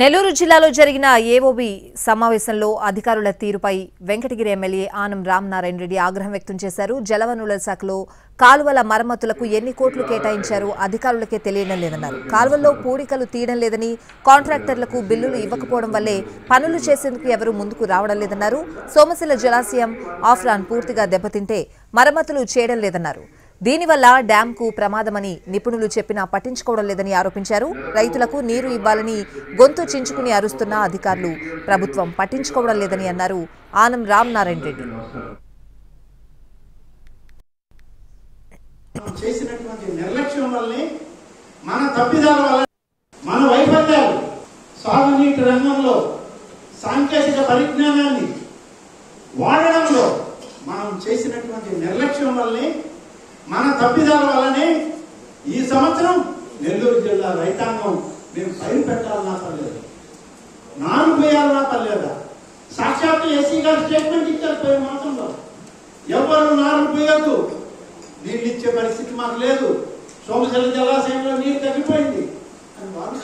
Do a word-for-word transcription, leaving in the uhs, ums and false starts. నెల్లూరు జిల్లాలో జరిగిన ఏఓబీ సమావేశంలో అధికారుల తీరుపై వెంకటగిరి ఎమ్మెల్యే ఆనం రామనారాయణ రెడ్డి ఆగ్రహం వ్యక్తం చేశారు. జలవనరుల శాఖలో కాలువల మరమ్మతులకు ఎన్ని కోట్లు కేటాయించారో అధికారులకే తెలియడం లేదన్నారు. కాలువల్లో పూడికలు తీయడం లేదని, కాంట్రాక్టర్లకు బిల్లులు ఇవ్వకపోవడం వల్లే పనులు చేసేందుకు ఎవరూ ముందుకు రావడం లేదన్నారు. సోమశిల జలాశయం ఆఫ్రాన్ పూర్తిగా దెబ్బతింటే మరమ్మతులు చేయడం లేదన్నారు. దీనివల్ల డ్యాంకు ప్రమాదమని నిపుణులు చెప్పినా పట్టించుకోవడం లేదని ఆరోపించారు. రైతులకు నీరు ఇవ్వాలని గొంతు చించుకుని అరుస్తున్న అధికారులు ప్రభుత్వం పట్టించుకోవడం లేదని అన్నారు. ఆనం రామనారాయణ రెడ్డి చేసినటువంటి నిర్లక్ష్యం వల్లే, మన తప్పిదాల వల్ల, మన వైఫల్యాలు, సాగునీటి రంగంలో సాంకేతిక పరిజ్ఞానాన్ని వాడడంలో మనం చేసినటువంటి నిర్లక్ష్యం వల్లే, మన తప్పిదాల వల్లనే ఈ సంవత్సరం నెల్లూరు జిల్లా రైతాంగం మేము పైరు పెట్టాలన్నా పర్లేదా, నారు పోయాలన్నా పర్లేదా. సాక్షాత్తు ఎస్సీ గారు స్టేట్మెంట్ ఇచ్చారు పోయిన మాసంలో, ఎవరు నారు పోయద్దు, నీళ్ళు ఇచ్చే పరిస్థితి మాకు లేదు, సోమశిల జలాశయంలో నీరు తగ్గిపోయింది అని వాళ్ళు